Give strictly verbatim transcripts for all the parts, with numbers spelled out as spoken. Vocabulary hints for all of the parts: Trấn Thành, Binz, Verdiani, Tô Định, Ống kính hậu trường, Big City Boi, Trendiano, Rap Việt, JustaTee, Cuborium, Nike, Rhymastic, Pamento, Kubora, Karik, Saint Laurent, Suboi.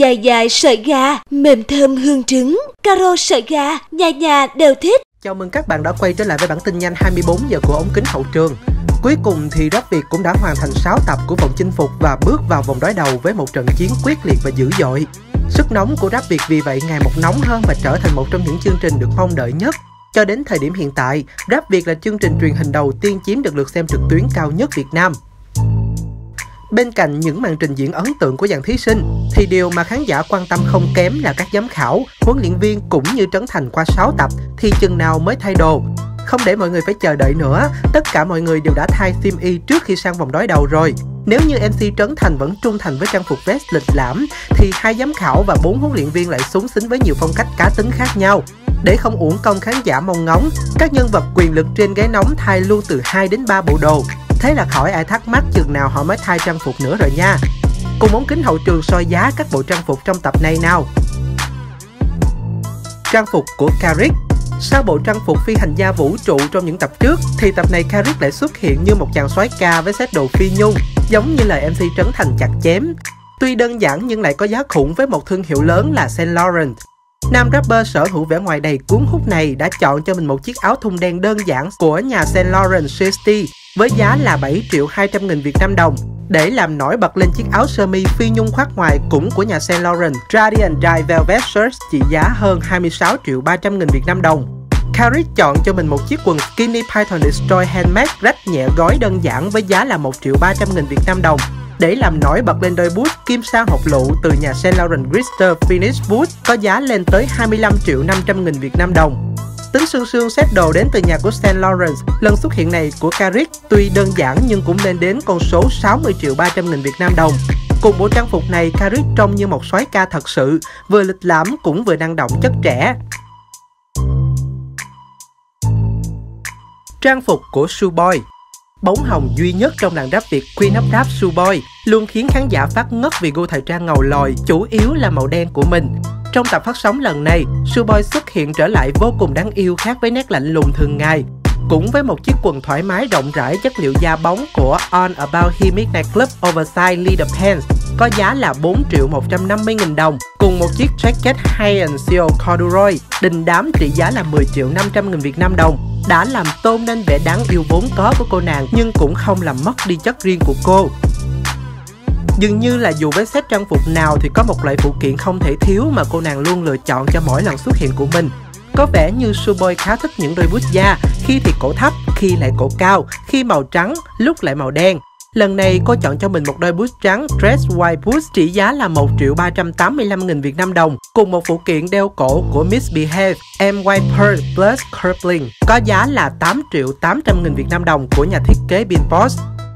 Dài dài sợi gà, mềm thơm hương trứng, caro sợi gà, nhà nhà đều thích. Chào mừng các bạn đã quay trở lại với bản tin nhanh hai mươi bốn giờ của Ống kính hậu trường. Cuối cùng thì Rap Việt cũng đã hoàn thành sáu tập của vòng chinh phục và bước vào vòng đối đầu với một trận chiến quyết liệt và dữ dội. Sức nóng của Rap Việt vì vậy ngày một nóng hơn và trở thành một trong những chương trình được mong đợi nhất. Cho đến thời điểm hiện tại, Rap Việt là chương trình truyền hình đầu tiên chiếm được lượt xem trực tuyến cao nhất Việt Nam. Bên cạnh những màn trình diễn ấn tượng của dàn thí sinh, thì điều mà khán giả quan tâm không kém là các giám khảo, huấn luyện viên cũng như Trấn Thành qua sáu tập thì chừng nào mới thay đồ. Không để mọi người phải chờ đợi nữa, tất cả mọi người đều đã thay sim y trước khi sang vòng đối đầu rồi. Nếu như em xê Trấn Thành vẫn trung thành với trang phục vest lịch lãm, thì hai giám khảo và bốn huấn luyện viên lại xúng xính với nhiều phong cách cá tính khác nhau. Để không uổng công khán giả mong ngóng, các nhân vật quyền lực trên ghế nóng thay luôn từ hai đến ba bộ đồ. Thế là khỏi ai thắc mắc chừng nào họ mới thay trang phục nữa rồi nha. Cùng Ống kính hậu trường soi giá các bộ trang phục trong tập này nào. Trang phục của Karik. Sau bộ trang phục phi hành gia vũ trụ trong những tập trước, thì tập này Karik lại xuất hiện như một chàng soái ca với set đồ phi nhung, giống như lời em xê Trấn Thành chặt chém. Tuy đơn giản nhưng lại có giá khủng với một thương hiệu lớn là Saint Laurent. Nam rapper sở hữu vẻ ngoài đầy cuốn hút này đã chọn cho mình một chiếc áo thun đen đơn giản của nhà Saint Laurent JustaTee với giá là bảy triệu hai trăm nghìn Việt Nam đồng để làm nổi bật lên chiếc áo sơ mi phi nhung khoác ngoài cũng của nhà Saint Laurent Radiant Dye Velvet Shirt trị giá hơn hai mươi sáu triệu ba trăm nghìn Việt Nam đồng. Karik chọn cho mình một chiếc quần skinny Python Destroy handmade rách nhẹ gói đơn giản với giá là một triệu ba trăm nghìn Việt Nam đồng để làm nổi bật lên đôi boot kim sang hột lựu từ nhà Saint Laurent Grister Finish Boot có giá lên tới hai mươi lăm triệu năm trăm nghìn Việt Nam đồng. Tính sương sương set đồ đến từ nhà của Saint Laurent, lần xuất hiện này của Karik tuy đơn giản nhưng cũng lên đến con số sáu mươi triệu ba trăm nghìn Việt Nam đồng. Cùng bộ trang phục này, Karik trông như một soái ca thật sự, vừa lịch lãm cũng vừa năng động chất trẻ. Trang phục của Suboi. Bóng hồng duy nhất trong làng rap Việt Queen of Rap Suboi luôn khiến khán giả phát ngất vì gu thời trang ngầu lòi, chủ yếu là màu đen của mình. Trong tập phát sóng lần này, Suboi xuất hiện trở lại vô cùng đáng yêu khác với nét lạnh lùng thường ngày. Cũng với một chiếc quần thoải mái rộng rãi chất liệu da bóng của All About Him Midnight Club Oversize Leader Pants có giá là bốn triệu một trăm năm mươi nghìn đồng, cùng một chiếc jacket high-end seal corduroy đình đám trị giá là mười triệu năm trăm nghìn Việt Nam đồng. Đã làm tôn nên vẻ đáng yêu vốn có của cô nàng nhưng cũng không làm mất đi chất riêng của cô. Dường như là dù với set trang phục nào thì có một loại phụ kiện không thể thiếu mà cô nàng luôn lựa chọn cho mỗi lần xuất hiện của mình. Có vẻ như Suboi khá thích những đôi boot da, khi thì cổ thấp, khi lại cổ cao, khi màu trắng, lúc lại màu đen. Lần này cô chọn cho mình một đôi boot trắng Dress White Boots trị giá là một triệu ba trăm tám mươi lăm nghìn Việt Nam đồng cùng một phụ kiện đeo cổ của Miss Behave em White Pearl Plus Curling có giá là tám triệu tám trăm nghìn Việt Nam đồng của nhà thiết kế Binz.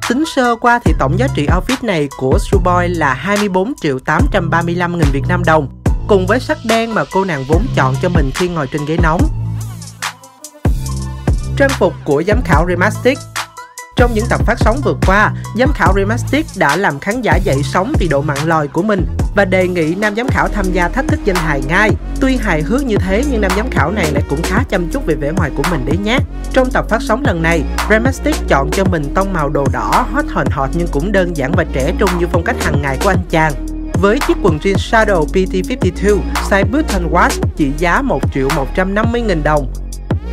Tính sơ qua thì tổng giá trị outfit này của Suboi là hai mươi bốn triệu tám trăm ba mươi lăm nghìn Việt Nam đồng cùng với sắc đen mà cô nàng vốn chọn cho mình khi ngồi trên ghế nóng. Trang phục của giám khảo Rhymastic. Trong những tập phát sóng vừa qua, giám khảo Rhymastic đã làm khán giả dậy sóng vì độ mặn lòi của mình và đề nghị nam giám khảo tham gia thách thức danh hài ngay. Tuy hài hước như thế nhưng nam giám khảo này lại cũng khá chăm chút về vẻ ngoài của mình đấy nhé. Trong tập phát sóng lần này, Rhymastic chọn cho mình tông màu đồ đỏ hot hòn hot nhưng cũng đơn giản và trẻ trung như phong cách hàng ngày của anh chàng. Với chiếc quần jean Shadow pê tê năm mươi hai size Button Wash trị giá một triệu một trăm năm mươi nghìn đồng.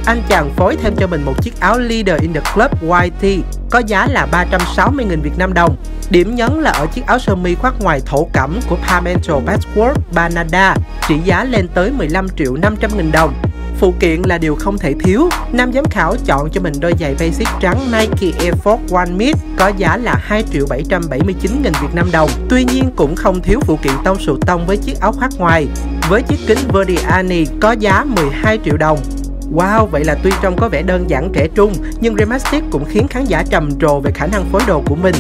Anh chàng phối thêm cho mình một chiếc áo Leader in the Club vê kép tê có giá là ba trăm sáu mươi nghìn Việt Nam đồng. Điểm nhấn là ở chiếc áo sơ mi khoác ngoài thổ cẩm của Pamento Patchwork Banada trị giá lên tới mười lăm triệu năm trăm nghìn đồng. Phụ kiện là điều không thể thiếu, nam giám khảo chọn cho mình đôi giày basic trắng Nike Air Force One Mid có giá là hai triệu bảy trăm bảy mươi chín nghìn Việt Nam đồng. Tuy nhiên cũng không thiếu phụ kiện tông sù tông với chiếc áo khoác ngoài, với chiếc kính Verdiani có giá mười hai triệu đồng. Wow, vậy là tuy trông có vẻ đơn giản trẻ trung, nhưng Rhymastic cũng khiến khán giả trầm trồ về khả năng phối đồ của mình.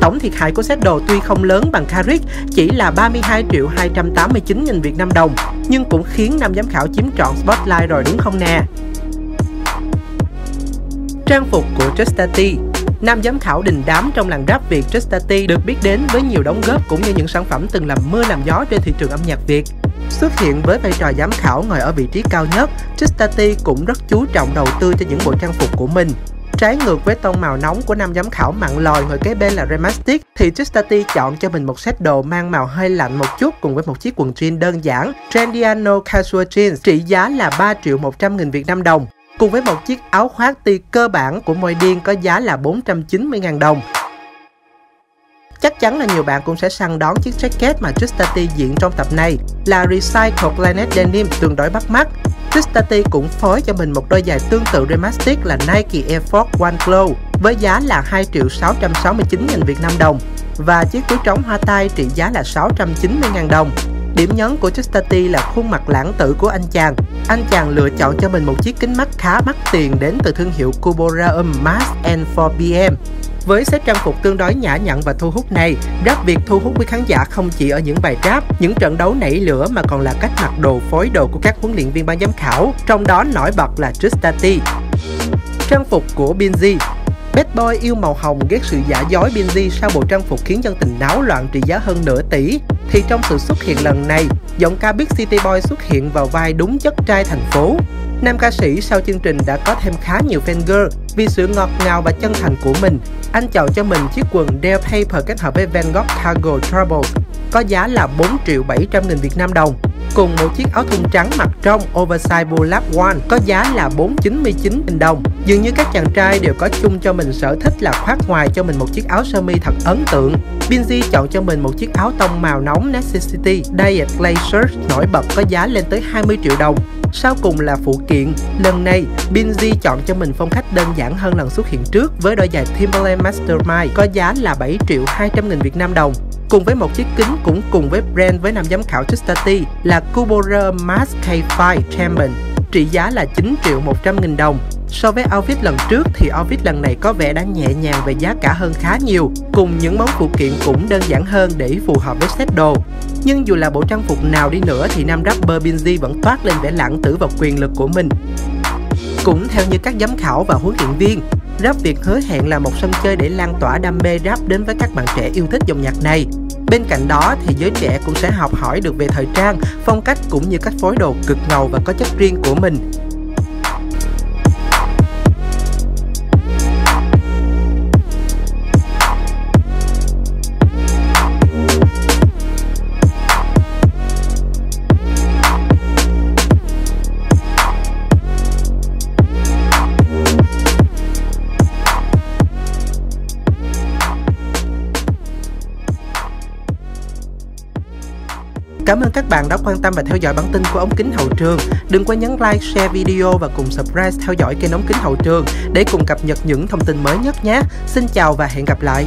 Tổng thiệt hại của set đồ tuy không lớn bằng Karik, chỉ là ba mươi hai triệu hai trăm tám mươi chín nghìn Việt Nam đồng, nhưng cũng khiến nam giám khảo chiếm trọn spotlight rồi đúng không nè. Trang phục của JustaTee. Nam giám khảo đình đám trong làng rap Việt JustaTee được biết đến với nhiều đóng góp cũng như những sản phẩm từng làm mưa làm gió trên thị trường âm nhạc Việt. Xuất hiện với vai trò giám khảo ngồi ở vị trí cao nhất, JustaTee cũng rất chú trọng đầu tư cho những bộ trang phục của mình. Trái ngược với tông màu nóng của nam giám khảo mặn lòi ngồi kế bên là Rhymastic, thì JustaTee chọn cho mình một set đồ mang màu hơi lạnh một chút cùng với một chiếc quần jean đơn giản Trendiano Casual Jeans trị giá là ba triệu một trăm nghìn Việt Nam đồng, cùng với một chiếc áo khoác ti cơ bản của môi điên có giá là bốn trăm chín mươi nghìn đồng. Chắc chắn là nhiều bạn cũng sẽ săn đón chiếc jacket mà JustaTee diện trong tập này là Recycled Planet Denim tương đối bắt mắt. JustaTee cũng phối cho mình một đôi giày tương tự Rhymastic là Nike Air Force One Glow với giá là hai triệu sáu trăm sáu mươi chín nghìn Việt Nam đồng và chiếc túi trống hoa tai trị giá là sáu trăm chín mươi nghìn đồng. Điểm nhấn của JustaTee là khuôn mặt lãng tử của anh chàng. Anh chàng lựa chọn cho mình một chiếc kính mắt khá mắc tiền đến từ thương hiệu Cuborium Max en bốn bê em. Với set trang phục tương đối nhã nhặn và thu hút này, Rap Việt thu hút quý khán giả không chỉ ở những bài rap, những trận đấu nảy lửa mà còn là cách mặc đồ phối đồ của các huấn luyện viên ban giám khảo, trong đó nổi bật là JustaTee. Trang phục của Binz. Bad Boy yêu màu hồng ghét sự giả dối Binz sau bộ trang phục khiến dân tình náo loạn trị giá hơn nửa tỷ, thì trong sự xuất hiện lần này, giọng ca Big City Boy xuất hiện vào vai đúng chất trai thành phố. Nam ca sĩ sau chương trình đã có thêm khá nhiều fan girl vì sự ngọt ngào và chân thành của mình. Anh chọn cho mình chiếc quần Dell Paper kết hợp với Van Gogh Cargo Troubles có giá là bốn triệu bảy trăm nghìn Việt Nam đồng, cùng một chiếc áo thun trắng mặc trong Oversize Bullap One có giá là bốn trăm chín mươi chín nghìn đồng. Dường như các chàng trai đều có chung cho mình sở thích là khoác ngoài cho mình một chiếc áo sơ mi thật ấn tượng. Binz chọn cho mình một chiếc áo tông màu nóng Necessity Diet Clay Shirt nổi bật có giá lên tới hai mươi triệu đồng. Sau cùng là phụ kiện, lần này Binz chọn cho mình phong cách đơn giản hơn lần xuất hiện trước với đôi giày Timberland Mastermind có giá là bảy triệu hai trăm nghìn Việt Nam đồng, cùng với một chiếc kính cũng cùng với brand với nam giám khảo JustaTee là Kubora Max K năm Champion trị giá là chín triệu một trăm nghìn đồng. So với outfit lần trước thì outfit lần này có vẻ đã nhẹ nhàng về giá cả hơn khá nhiều, cùng những món phụ kiện cũng đơn giản hơn để phù hợp với set đồ. Nhưng dù là bộ trang phục nào đi nữa thì nam rapper Binz vẫn toát lên vẻ lãng tử và quyền lực của mình. Cũng theo như các giám khảo và huấn luyện viên, Rap Việt hứa hẹn là một sân chơi để lan tỏa đam mê rap đến với các bạn trẻ yêu thích dòng nhạc này. Bên cạnh đó thì giới trẻ cũng sẽ học hỏi được về thời trang, phong cách cũng như cách phối đồ cực ngầu và có chất riêng của mình. Cảm ơn các bạn đã quan tâm và theo dõi bản tin của Ống Kính Hậu Trường. Đừng quên nhấn like, share video và cùng subscribe theo dõi kênh Ống Kính Hậu Trường để cùng cập nhật những thông tin mới nhất nhé. Xin chào và hẹn gặp lại.